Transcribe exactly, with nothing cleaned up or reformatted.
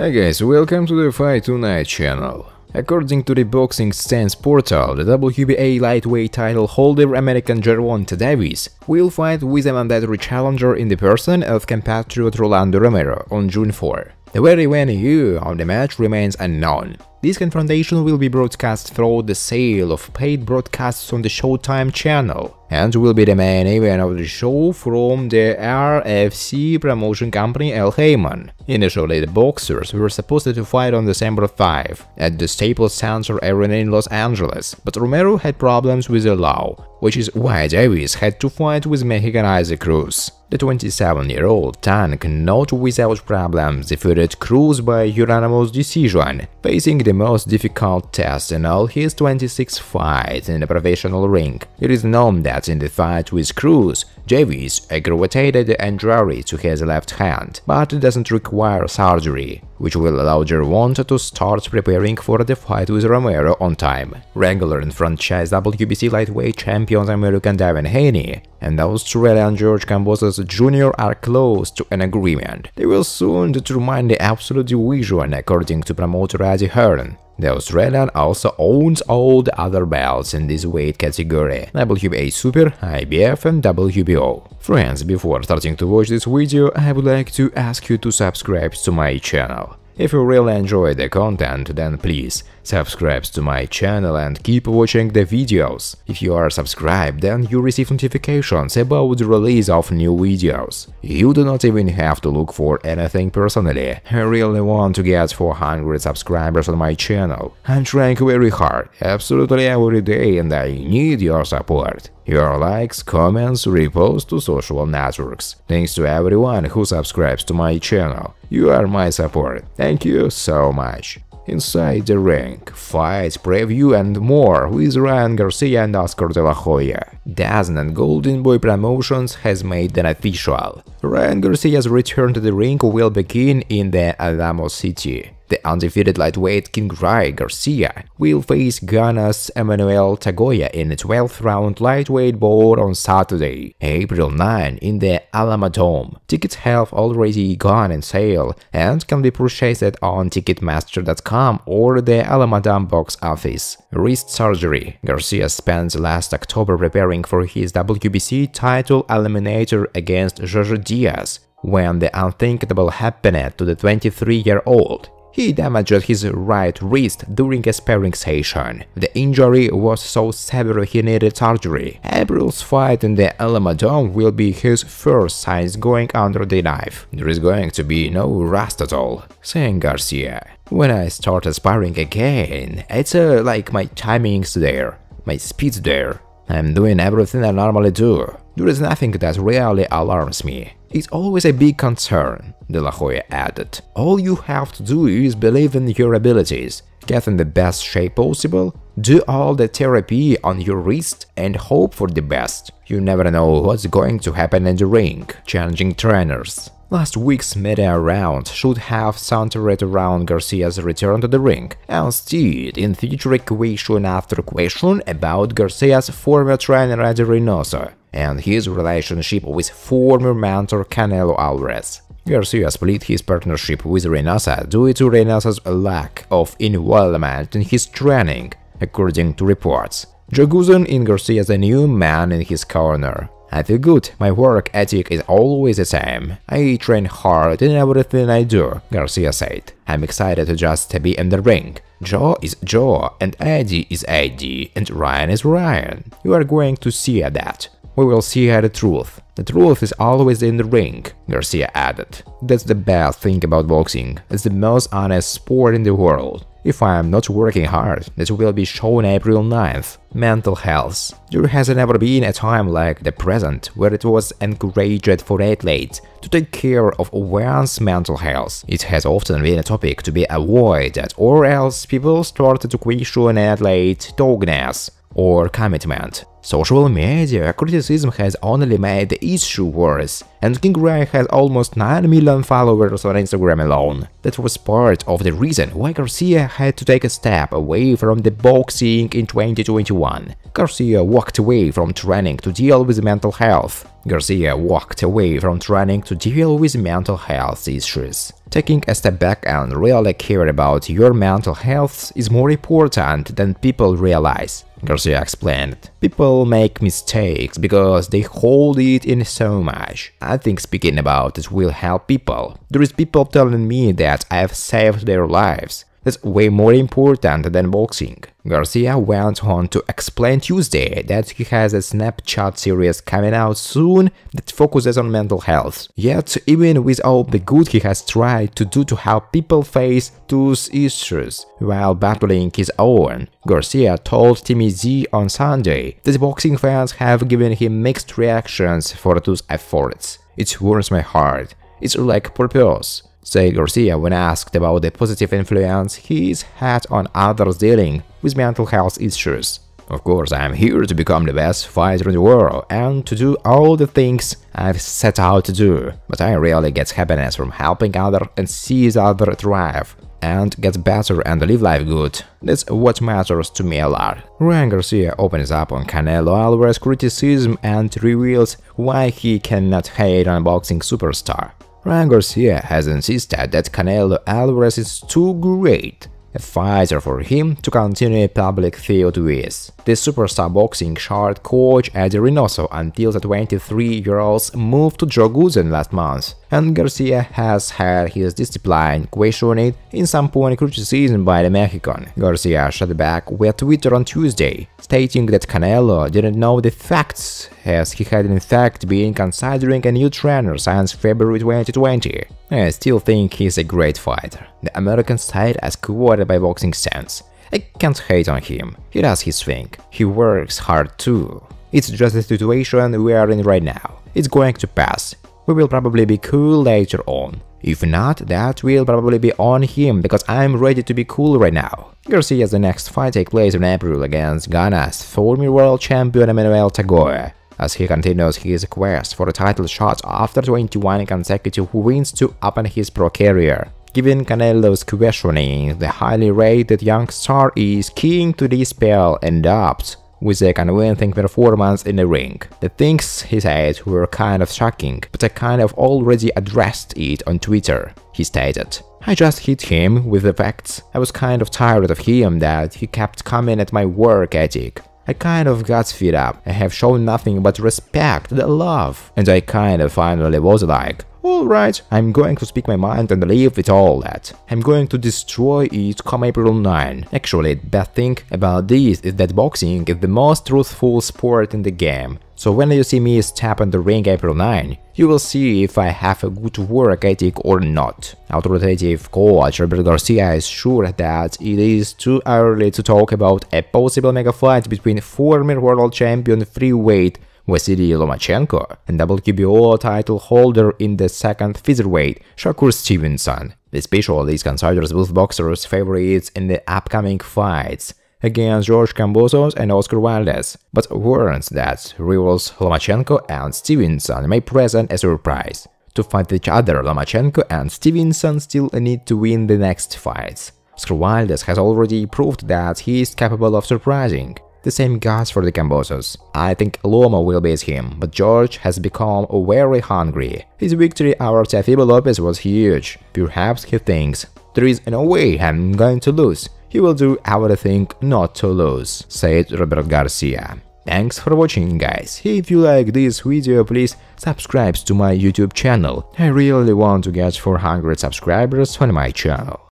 Hi guys, welcome to the Fight Tonight channel. According to the BoxingScene portal, the W B A lightweight title holder American Gervonta Davis will fight with a mandatory challenger in the person of compatriot Rolando Romero on June fourth. The very venue of the match remains unknown. This confrontation will be broadcast through the sale of paid broadcasts on the Showtime channel and will be the main event of the show from the R V S promotion company Al Haymon. Initially, the boxers were supposed to fight on December fifth at the Staples Center Arena in Los Angeles, but Romero had problems with the law, which is why Davis had to fight with Mexican Isaac Cruz. The twenty-seven-year-old tank not without problems defeated Cruz by unanimous decision, facing the most difficult test in all his twenty-six fights in the professional ring. It is known that in the fight with Cruz, Davis aggravated the injury to his left hand, but it doesn't require surgery, which will allow Gervonta to start preparing for the fight with Romero on time. Regular and franchise W B C lightweight champions American Devin Haney and Australian George Kambosos Junior are close to an agreement. They will soon determine the absolute division, according to promoter Eddie Hearn. The Australian also owns all the other belts in this weight category: W B A Super, I B F and W B O. Friends, before starting to watch this video, I would like to ask you to subscribe to my channel. If you really enjoy the content, then please subscribe to my channel and keep watching the videos. If you are subscribed, then you receive notifications about the release of new videos. You do not even have to look for anything personally. I really want to get four hundred subscribers on my channel. I'm trying very hard, absolutely every day, and I need your support. Your likes, comments, reposts to social networks. Thanks to everyone who subscribes to my channel. You are my support. Thank you so much. Inside the Ring, fight preview and more with Ryan Garcia and Oscar De La Hoya. D A Z N and Golden Boy Promotions has made an official. Ryan Garcia's return to the ring will begin in the Alamo City. The undefeated lightweight King Ryan Garcia will face Ghana's Emmanuel Tagoe in the twelfth round lightweight bout on Saturday, April ninth, in the Alamodome. Tickets have already gone on sale and can be purchased on Ticketmaster dot com or the Alamodome box office. Wrist surgery. Garcia spent last October preparing for his W B C title eliminator against Jojo Diaz when the unthinkable happened to the twenty-three-year-old. He damaged his right wrist during a sparring session. The injury was so severe he needed surgery. April's fight in the Alamodome will be his first since going under the knife. There is going to be no rust at all, saying Garcia. When I started sparring again, it's uh, like my timing's there, my speed's there. I'm doing everything I normally do. There is nothing that really alarms me. It's always a big concern, De La Hoya added. All you have to do is believe in your abilities, get in the best shape possible, do all the therapy on your wrist and hope for the best. You never know what's going to happen in the ring. Challenging trainers. Last week's media round should have centered around Garcia's return to the ring. Instead, it featured question after question about Garcia's former trainer Eddy Reynoso and his relationship with former mentor Canelo Alvarez. Garcia split his partnership with Reynoso due to Reynoso's lack of involvement in his training, according to reports. Joe Guzman in Garcia is a new man in his corner. I feel good, my work ethic is always the same. I train hard in everything I do, Garcia said. I'm excited to just be in the ring. Joe is Joe, and Eddie is Eddie, and Ryan is Ryan. You are going to see that. We will see the truth. The truth is always in the ring, Garcia added. That's the best thing about boxing. It's the most honest sport in the world. If I am not working hard, this will be shown April ninth. Mental health. There has never been a time like the present where it was encouraged for athletes to take care of one's mental health. It has often been a topic to be avoided, or else people started to question athlete dogness or commitment. Social media criticism has only made the issue worse, and King Ryan has almost nine million followers on Instagram alone. That was part of the reason why Garcia had to take a step away from the boxing in twenty twenty-one. Garcia walked away from training to deal with mental health. Garcia walked away from training to deal with mental health issues. Taking a step back and really care about your mental health is more important than people realize, Garcia explained. People make mistakes because they hold it in so much. I think speaking about it will help people. There is people telling me that I have saved their lives. That's way more important than boxing. Garcia went on to explain Tuesday that he has a Snapchat series coming out soon that focuses on mental health. Yet, even with all the good he has tried to do to help people face those issues while battling his own, Garcia told Timmy Z on Sunday that boxing fans have given him mixed reactions for those efforts. It warms my heart. It's like purpose, said Garcia when asked about the positive influence he's had on others dealing with mental health issues. Of course, I'm here to become the best fighter in the world and to do all the things I've set out to do, but I really get happiness from helping others and sees others thrive and get better and live life good. That's what matters to me a lot. Ryan Garcia opens up on Canelo Alvarez's criticism and reveals why he cannot hate on a boxing superstar. Ryan Garcia has insisted that Canelo Alvarez is too great a fighter for him to continue a public feud with. The superstar boxing chart coach Eddy Reynoso until the twenty-three-year-old's moved to Joe Guzman last month, and Garcia has had his discipline questioned in some point criticism by the Mexican. Garcia shot back via Twitter on Tuesday, stating that Canelo didn't know the facts, as he had in fact been considering a new trainer since February twenty twenty. I still think he's a great fighter, the American side as quoted by BoxingScene. I can't hate on him, he does his thing, he works hard too. It's just the situation we are in right now, it's going to pass, we will probably be cool later on. If not, that will probably be on him because I'm ready to be cool right now. Garcia's next fight takes place in April against Ghana's former world champion Emmanuel Tagoe, as he continues his quest for a title shot after twenty-one consecutive wins to open his pro career. Given Canelo's questioning, the highly rated young star is keen to dispel and doubt with a convincing performance in the ring. The things he said were kind of shocking, but I kind of already addressed it on Twitter, he stated. I just hit him with the facts. I was kind of tired of him that he kept coming at my work ethic. I kind of got fed up. I have shown nothing but respect, the love, and I kind of finally was like, alright, I'm going to speak my mind and leave with all that. I'm going to destroy it come April ninth. Actually, the bad thing about this is that boxing is the most truthful sport in the game. So when you see me step on the ring April ninth, you will see if I have a good work ethic or not. Authoritative coach Roberto Garcia is sure that it is too early to talk about a possible mega fight between former world champion freeweight Vasily Lomachenko and W B O title holder in the second featherweight Shakur Stevenson. The specialist considers both boxers favorites in the upcoming fights against George Kambosos and Oscar Wildes, but warns that rivals Lomachenko and Stevenson may present a surprise. To fight each other, Lomachenko and Stevenson still need to win the next fights. Oscar Wildes has already proved that he is capable of surprising. The same goes for the Kambosos. I think Loma will beat him, but George has become very hungry. His victory over Teofimo Lopez was huge. Perhaps he thinks, there is no way I'm going to lose. He will do everything not to lose, said Roberto Garcia. Thanks for watching, guys. If you like this video, please subscribe to my YouTube channel. I really want to get four hundred subscribers on my channel.